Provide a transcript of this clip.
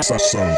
something.